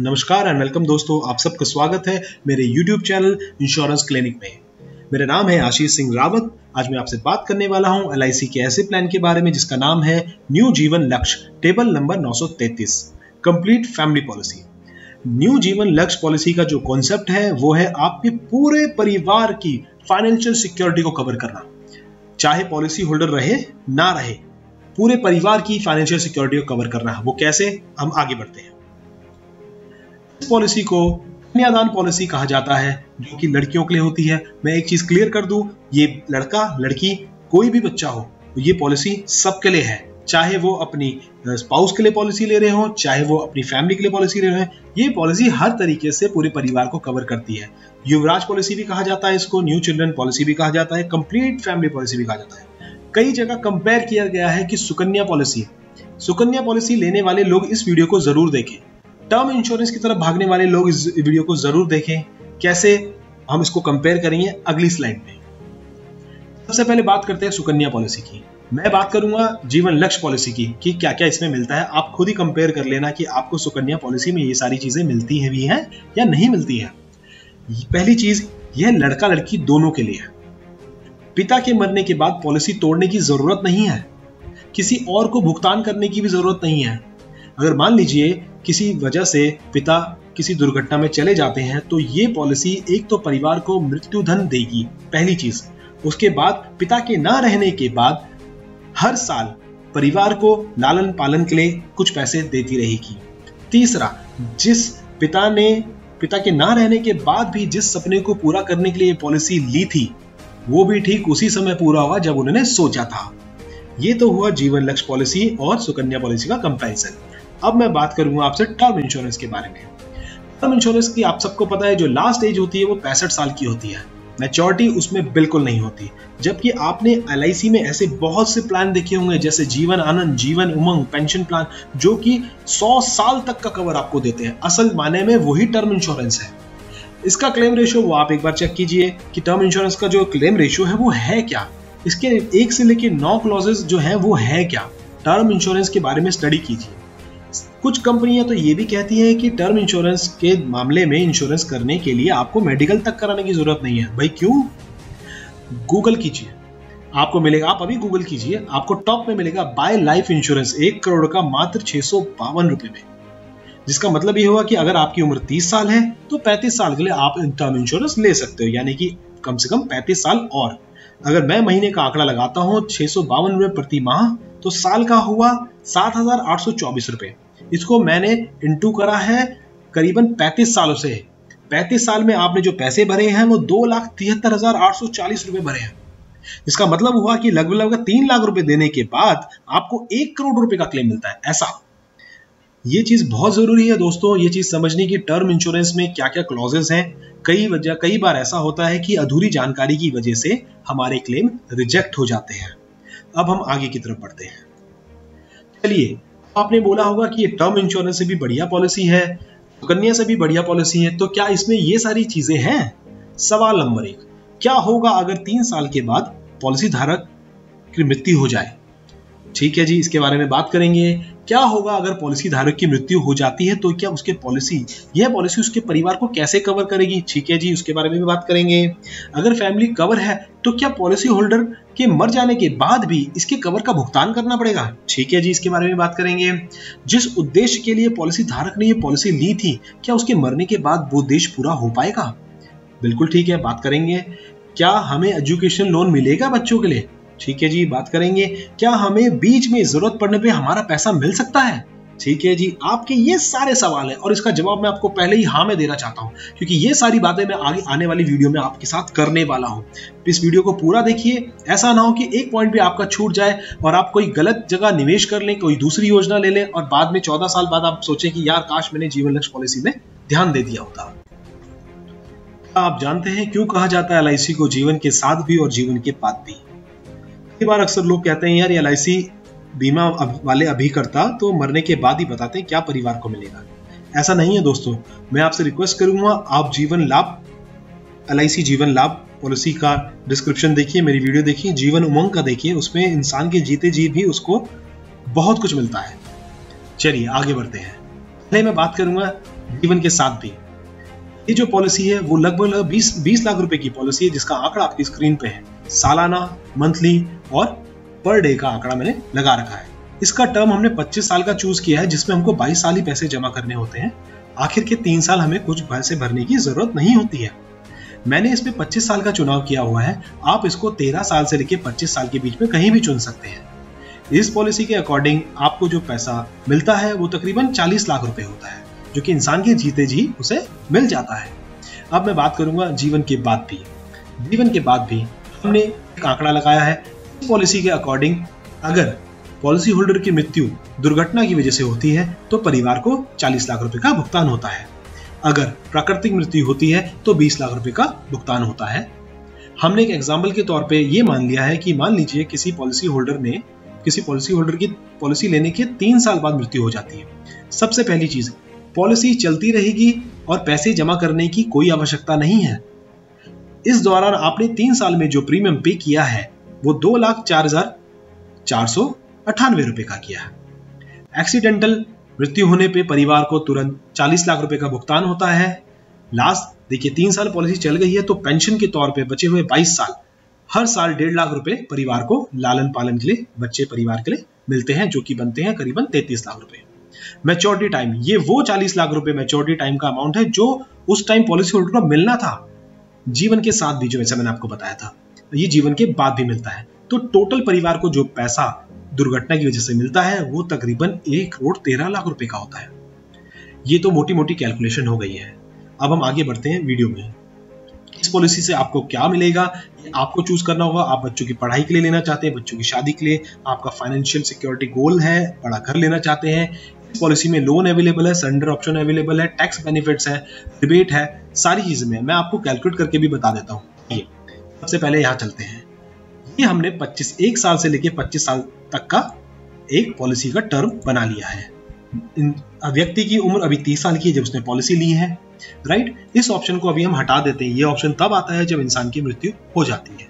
नमस्कार and welcome दोस्तों, आप सबका स्वागत है मेरे YouTube चैनल इंश्योरेंस क्लिनिक में। मेरा नाम है आशीष सिंह रावत। आज मैं आपसे बात करने वाला हूं LIC के ऐसे प्लान के बारे में जिसका नाम है new Jeevan Lakshya, table number 933, complete family policy. New Jeevan Lakshya policy का जो कॉन्सेप्ट है वो है आपके पूरे परिवार की फाइनेंशियल सिक्योरिटी को कवर करना। चाहे पॉलिसी होल्डर रहे ना रहे, पूरे परिवार की फाइनेंशियल सिक्योरिटी को कवर करना है। वो कैसे, हम आगे बढ़ते हैं। इस पॉलिसी को कन्यादान पॉलिसी कहा जाता है, जो कि लड़कियों के लिए होती है। मैं एक चीज क्लियर कर दूं, ये लड़का लड़की कोई भी बच्चा हो, ये पॉलिसी सबके लिए है। चाहे वो अपनी स्पाउस के लिए पॉलिसी ले रहे हो, चाहे वो अपनी फैमिली के लिए पॉलिसी ले रहे हो, ये पॉलिसी हर तरीके से पूरे परिवार को कवर करती है। युवराज पॉलिसी भी कहा जाता है इसको, न्यू चिल्ड्रन पॉलिसी भी कहा जाता है, कंप्लीट फैमिली पॉलिसी भी कहा जाता है। कई जगह कंपेयर किया गया है कि सुकन्या पॉलिसी लेने वाले लोग इस वीडियो को जरूर देखें। टर्म इंश्योरेंस की तरफ भागने वाले लोग इस वीडियो को जरूर देखें। कैसे, हम इसको कंपेयर करेंगे अगली स्लाइड में। सबसे पहले बात करते हैं सुकन्या पॉलिसी की। मैं बात करूंगा जीवन लक्ष्य पॉलिसी की कि क्या क्या इसमें मिलता है। आप खुद ही कंपेयर कर लेना कि आपको सुकन्या पॉलिसी में ये सारी चीजें मिलती है भी हैं या नहीं मिलती है। पहली चीज, यह लड़का लड़की दोनों के लिए है। पिता के मरने के बाद पॉलिसी तोड़ने की जरूरत नहीं है, किसी और को भुगतान करने की भी जरूरत नहीं है। अगर मान लीजिए किसी वजह से पिता किसी दुर्घटना में चले जाते हैं तो ये पॉलिसी एक तो परिवार को मृत्युधन देगी, पहली चीज। उसके बाद पिता के ना रहने के बाद हर साल परिवार को लालन पालन के लिए कुछ पैसे देती रहेगी। तीसरा, जिस पिता ने पिता के ना रहने के बाद भी जिस सपने को पूरा करने के लिए पॉलिसी ली थी वो भी ठीक उसी समय पूरा होगा जब उन्होंने सोचा था। ये तो हुआ जीवन लक्ष्य पॉलिसी और सुकन्या पॉलिसी का कंपैरिजन। अब मैं बात करूंगा आपसे टर्म इंश्योरेंस के बारे में। टर्म इंश्योरेंस की आप सबको पता है जो लास्ट एज होती है वो 65 साल की होती है। मैच्योरिटी उसमें बिल्कुल नहीं होती। जबकि आपने LIC में ऐसे बहुत से प्लान देखे होंगे जैसे जीवन आनंद, जीवन उमंग, पेंशन प्लान, जो कि 100 साल तक का कवर आपको देते हैं। असल माने में वही टर्म इंश्योरेंस है। इसका क्लेम रेशियो वो आप एक बार चेक कीजिए कि टर्म इंश्योरेंस का जो क्लेम रेशियो है वो है क्या, इसके 1 से लेकर 9 क्लॉजेस जो है वो है क्या। टर्म इंश्योरेंस के बारे में स्टडी कीजिए। कुछ कंपनियां तो ये भी कहती हैं कि टर्म इंश्योरेंस के मामले में इंश्योरेंस करने के लिए आपको मेडिकल तक कराने की जरूरत नहीं है। भाई क्यों? गूगल कीजिए, आपको मिलेगा। आप अभी गूगल कीजिए, आपको टॉप में मिलेगा बाय लाइफ इंश्योरेंस 1 करोड़ का मात्र 652 रुपए में। जिसका मतलब ये हुआ कि अगर आपकी उम्र 30 साल है तो 35 साल के लिए आप टर्म इंश्योरेंस ले सकते हो, यानी कि कम से कम 35 साल। और अगर मैं महीने का आंकड़ा लगाता हूँ 652 रुपए प्रति माह, तो साल का हुआ 7,824 रुपए। इसको मैंने इंटू करा है करीबन 35 सालों से। 35 साल में आपने जो पैसे भरे हैं वो 2,73,840 रुपए भरे हैं। इसका मतलब हुआ कि लगभग 3 लाख रुपए देने के बाद आपको 1 करोड़ रुपए का क्लेम मिलता है। ऐसा, ये चीज बहुत जरूरी है दोस्तों, ये चीज समझने की टर्म इंश्योरेंस में क्या क्या क्लॉजेस हैं। कई बार ऐसा होता है कि अधूरी जानकारी की वजह से हमारे क्लेम रिजेक्ट हो जाते हैं। अब हम आगे की तरफ बढ़ते हैं। चलिए, आपने बोला होगा कि ये टर्म इंश्योरेंस से भी बढ़िया पॉलिसी है, सुकन्या से भी बढ़िया पॉलिसी है, तो क्या इसमें ये सारी चीजें हैं? सवाल नंबर 1, क्या होगा अगर 3 साल के बाद पॉलिसी धारक की मृत्यु हो जाए? ठीक है जी, इसके बारे में बात करेंगे। क्या होगा अगर पॉलिसी धारक की मृत्यु हो जाती है तो क्या उसके यह पॉलिसी उसके परिवार को कैसे कवर करेगी? ठीक है जी, उसके बारे में भी बात करेंगे। अगर फैमिली कवर है तो क्या पॉलिसी होल्डर के मर जाने के बाद भी इसके कवर का भुगतान करना पड़ेगा? ठीक है जी, इसके बारे में बात करेंगे। जिस उद्देश्य के लिए पॉलिसी धारक ने ये पॉलिसी ली थी, क्या उसके मरने के बाद वो उद्देश्य पूरा हो पाएगा? बिल्कुल ठीक है, बात करेंगे। क्या हमें एजुकेशन लोन मिलेगा बच्चों के लिए? ठीक है जी, बात करेंगे। क्या हमें बीच में जरूरत पड़ने पे हमारा पैसा मिल सकता है? ठीक है जी, आपके ये सारे सवाल हैं और इसका जवाब मैं आपको पहले ही हाँ में देना चाहता हूँ, क्योंकि ये सारी बातें मैं आगे आने वाली वीडियो में आपके साथ करने वाला हूँ। इस वीडियो को पूरा देखिए, ऐसा ना हो कि एक पॉइंट भी आपका छूट जाए और आप कोई गलत जगह निवेश कर लें, कोई दूसरी योजना ले लें और बाद में 14 साल बाद आप सोचें कि यार काश मैंने जीवन लक्ष्य पॉलिसी में ध्यान दे दिया होता। आप जानते हैं क्यों कहा जाता है LIC को जीवन के साथ भी और जीवन के बाद भी? कई बार अक्सर लोग कहते हैं यार LIC बीमा वाले अभी करता तो मरने के बाद ही बताते हैं क्या परिवार को मिलेगा। ऐसा नहीं है दोस्तों, मैं आपसे रिक्वेस्ट करूंगा आप जीवन लाभ LIC जीवन लाभ पॉलिसी का डिस्क्रिप्शन देखिए, मेरी वीडियो देखिए, जीवन उमंग का देखिए, उसमें इंसान के जीते जी भी उसको बहुत कुछ मिलता है। चलिए आगे बढ़ते हैं। पहले मैं बात करूंगा जीवन के साथ भी। ये जो पॉलिसी है वो लगभग 20 लाख रुपए की पॉलिसी है, जिसका आंकड़ा आपकी स्क्रीन पे है। सालाना, मंथली और पर डे का आंकड़ा मैंने लगा रखा है। इसका टर्म हमने 25 साल का चूज किया है, जिसमें हमको 22 साल ही पैसे जमा करने होते हैं। आखिर के 3 साल हमें कुछ पैसे भरने की जरूरत नहीं होती है। मैंने इसमें 25 साल का चुनाव किया हुआ है। आप इसको 13 साल से लेकर 25 साल के बीच में कहीं भी चुन सकते हैं। इस पॉलिसी के अकॉर्डिंग आपको जो पैसा मिलता है वो तकरीबन 40 लाख रुपए होता है, जो कि इंसान के जीते जी उसे मिल जाता है। अब मैं बात करूंगा जीवन के बाद भी। जीवन के बाद भी हमने एक आंकड़ा लगाया है। इस पॉलिसी के अकॉर्डिंग अगर पॉलिसी होल्डर की मृत्यु दुर्घटना की वजह से होती है तो परिवार को 40 लाख रुपए का भुगतान होता है। अगर प्राकृतिक मृत्यु होती है तो 20 लाख रुपए का भुगतान होता है। हमने एक एग्जाम्पल के तौर पे ये मान लिया है कि मान लीजिए किसी पॉलिसी होल्डर की पॉलिसी लेने के 3 साल बाद मृत्यु हो जाती है। सबसे पहली चीज, पॉलिसी चलती रहेगी और पैसे जमा करने की कोई आवश्यकता नहीं है। इस दौरान आपने 3 साल में जो प्रीमियम पे किया है वो 2,04,498 रुपए का किया है। एक्सीडेंटल मृत्यु होने पे परिवार को तुरंत 40 लाख रुपए का भुगतान होता है। लास्ट देखिए, 3 साल पॉलिसी चल गई है तो पेंशन के तौर पे बचे हुए 22 साल हर साल 1.5 लाख रुपए परिवार को लालन पालन के लिए, बच्चे परिवार के लिए मिलते हैं, जो कि बनते हैं करीबन 33 लाख रुपए। मैच्योरिटी टाइम, ये वो 40 लाख रुपए मैच्योरिटी टाइम का अमाउंट है जो उस टाइम पॉलिसी होल्डर को मिलना था। जीवन के साथ भी जो ऐसा मैंने आपको बताया था, ये जीवन के बाद भी मिलता है। तो टोटल परिवार को जो पैसा दुर्घटना की वजह से मिलता है वो तकरीबन 1,13 लाख रुपए का होता है। ये तो मोटी मोटी कैलकुलेशन हो गई है। अब हम आगे बढ़ते हैं वीडियो में। इस पॉलिसी से आपको क्या मिलेगा आपको चूज करना होगा। आप बच्चों की पढ़ाई के लिए लेना चाहते हैं, बच्चों की शादी के लिए, आपका फाइनेंशियल सिक्योरिटी गोल है, बड़ा घर लेना चाहते हैं, इस पॉलिसी में लोन अवेलेबल है, सरेंडर ऑप्शन अवेलेबल है, टैक्स बेनिफिट्स है, रिबेट है, सारी चीजें मैं आपको कैलकुलेट करके भी बता देता हूँ। सबसे पहले यहाँ चलते हैं। ये हमने 1 साल से लेकर 25 साल तक का एक पॉलिसी का टर्म बना लिया है। व्यक्ति की उम्र अभी 30 साल की है जब उसने पॉलिसी ली है, राइट। इस ऑप्शन को अभी हम हटा देते हैं। ये ऑप्शन तब आता है जब इंसान की मृत्यु हो जाती है।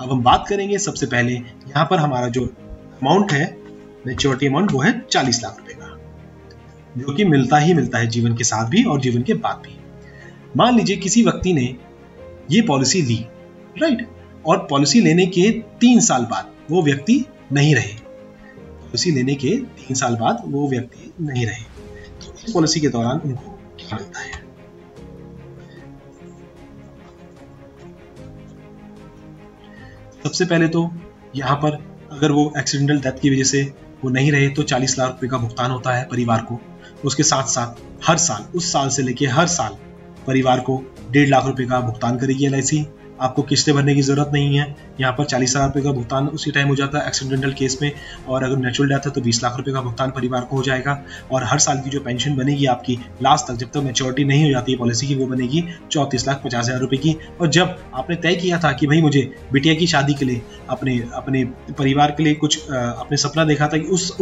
अब हम बात करेंगे सबसे पहले यहाँ पर हमारा जो अमाउंट है, मैच्योरिटी अमाउंट, वो है 40 लाख रुपए का, जो कि मिलता ही मिलता है जीवन के साथ भी और जीवन के बाद भी। मान लीजिए किसी व्यक्ति ने ये पॉलिसी ली, राइट, और पॉलिसी लेने के 3 साल बाद वो व्यक्ति नहीं रहे। पॉलिसी लेने के 3 साल बाद वो व्यक्ति नहीं रहे तो इस पॉलिसी के दौरान उनको क्या मिलता है। सबसे पहले तो यहाँ पर अगर वो एक्सीडेंटल डेथ की वजह से वो नहीं रहे तो 40 लाख रुपए का भुगतान होता है परिवार को। उसके साथ साथ हर साल, उस साल से लेके हर साल परिवार को 1.5 लाख रुपए का भुगतान करेगी LIC। आपको किस्तें भरने की जरूरत नहीं है। यहाँ पर 40,000 रुपये का भुगतान उसी टाइम हो जाता है एक्सीडेंटल केस में, और अगर नेचुरल डेथ है तो 20 लाख रुपए का भुगतान परिवार को हो जाएगा। और हर साल की जो पेंशन बनेगी आपकी लास्ट तक, जब तक मैच्योरिटी नहीं हो जाती है पॉलिसी की, वो बनेगी 34,50,000 रुपये की। और जब आपने तय किया था कि भाई मुझे बिटिया की शादी के लिए, अपने परिवार के लिए कुछ अपने सपना देखा था कि उस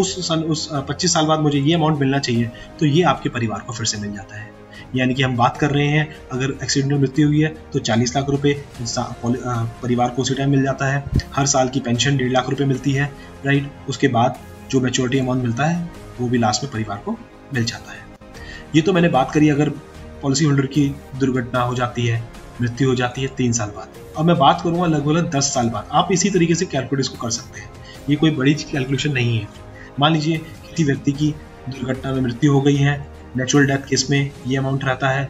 25 साल बाद मुझे ये अमाउंट मिलना चाहिए, तो ये आपके परिवार को फिर से मिल जाता है। यानी कि हम बात कर रहे हैं अगर एक्सीडेंटल मृत्यु हुई है तो 40 लाख रुपए परिवार को उसी टाइम मिल जाता है। हर साल की पेंशन 1.5 लाख रुपए मिलती है, राइट। उसके बाद जो मैच्योरिटी अमाउंट मिलता है वो भी लास्ट में परिवार को मिल जाता है। ये तो मैंने बात करी अगर पॉलिसी होल्डर की दुर्घटना हो जाती है, मृत्यु हो जाती है 3 साल बाद। अब मैं बात करूँगा लगभग 10 साल बाद। आप इसी तरीके से कैलकुलेट इसको कर सकते हैं, ये कोई बड़ी कैलकुलेशन नहीं है। मान लीजिए किसी व्यक्ति की दुर्घटना में मृत्यु हो गई है, नेचुरल डेथ केस में ये अमाउंट रहता है,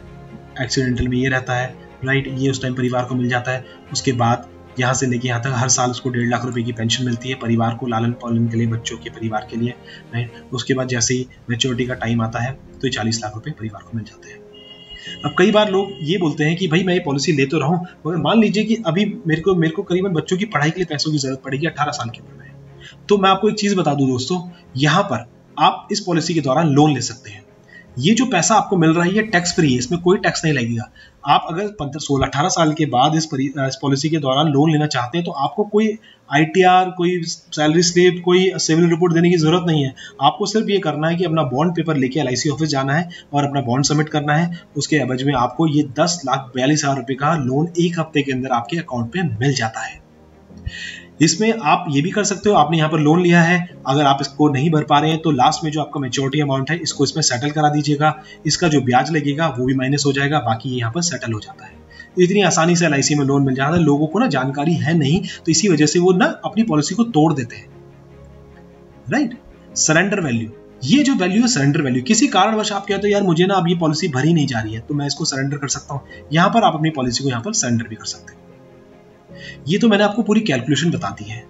एक्सीडेंटल में ये रहता है, राइट, ये उस टाइम परिवार को मिल जाता है। उसके बाद यहाँ से लेके यहाँ तक हर साल उसको 1.5 लाख रुपए की पेंशन मिलती है परिवार को लालन पालन के लिए, बच्चों के परिवार के लिए, राइट। उसके बाद जैसे ही मैच्योरिटी का टाइम आता है तो 40 लाख रुपए परिवार को मिल जाते हैं। अब कई बार लोग ये बोलते हैं कि भाई मैं ये पॉलिसी ले तो रहा हूँ, मगर मान लीजिए कि अभी मेरे को करीबन बच्चों की पढ़ाई के लिए पैसों की जरूरत पड़ेगी 18 साल की उम्र में। तो मैं आपको एक चीज़ बता दूँ दोस्तों, यहाँ पर आप इस पॉलिसी के दौरान लोन ले सकते हैं। ये जो पैसा आपको मिल रहा है ये टैक्स फ्री है, इसमें कोई टैक्स नहीं लगेगा। आप अगर 15-18 साल के बाद इस पॉलिसी के दौरान लोन लेना चाहते हैं तो आपको कोई ITR, कोई सैलरी स्लिप, कोई सिविल रिपोर्ट देने की जरूरत नहीं है। आपको सिर्फ ये करना है कि अपना बॉन्ड पेपर लेके LIC ऑफिस जाना है और अपना बॉन्ड सबमिट करना है। उसके एवज में आपको ये 10,42,000 रुपये का लोन एक हफ्ते के अंदर आपके अकाउंट पे मिल जाता है। इसमें आप ये भी कर सकते हो, आपने यहाँ पर लोन लिया है, अगर आप इसको नहीं भर पा रहे हैं तो लास्ट में जो आपका मेच्योरिटी अमाउंट है इसको इसमें सेटल करा दीजिएगा, इसका जो ब्याज लगेगा वो भी माइनस हो जाएगा, बाकी यहाँ पर सेटल हो जाता है। इतनी आसानी से LIC में लोन मिल जाता है, लोगों को ना जानकारी है नहीं तो इसी वजह से वो ना अपनी पॉलिसी को तोड़ देते हैं, राइट। सरेंडर वैल्यू, ये जो वैल्यू है सरेंडर वैल्यू, किसी कारणवश आप कहते हो यार मुझे ना अब ये पॉलिसी भरी नहीं जा रही है तो मैं इसको सरेंडर कर सकता हूँ, यहाँ पर आप अपनी पॉलिसी को यहाँ पर सरेंडर भी कर सकते हो। ये तो मैंने आपको पूरी कैलकुलेशन बता दी है।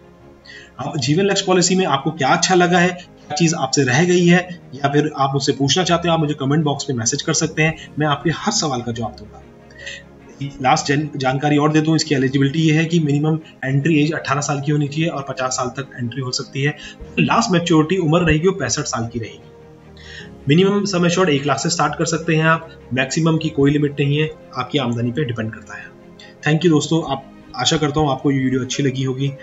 आप जीवन लक्ष्य पॉलिसी में आपको क्या अच्छा लगा है, क्या चीज़ आपसे रह गई है या फिर आप मुझसे पूछना चाहते हो, आप मुझे कमेंट बॉक्स में मैसेज कर सकते हैं, मैं आपके हर सवाल का जवाब दूंगा। लास्ट जानकारी और दे दूँ, इसकी एलिजिबिलिटी ये है कि मिनिमम एंट्री एज 18 साल की होनी चाहिए और 50 साल तक एंट्री हो सकती है। लास्ट मैच्योरिटी उम्र रहेगी वो 65 साल की रहेगी। मिनिमम समय शॉर्ट 1 लाख से स्टार्ट कर सकते हैं आप, मैक्सिमम की कोई लिमिट नहीं है, आपकी आमदनी पर डिपेंड करता है। थैंक यू दोस्तों, आप आशा करता हूँ आपको ये वीडियो अच्छी लगी होगी।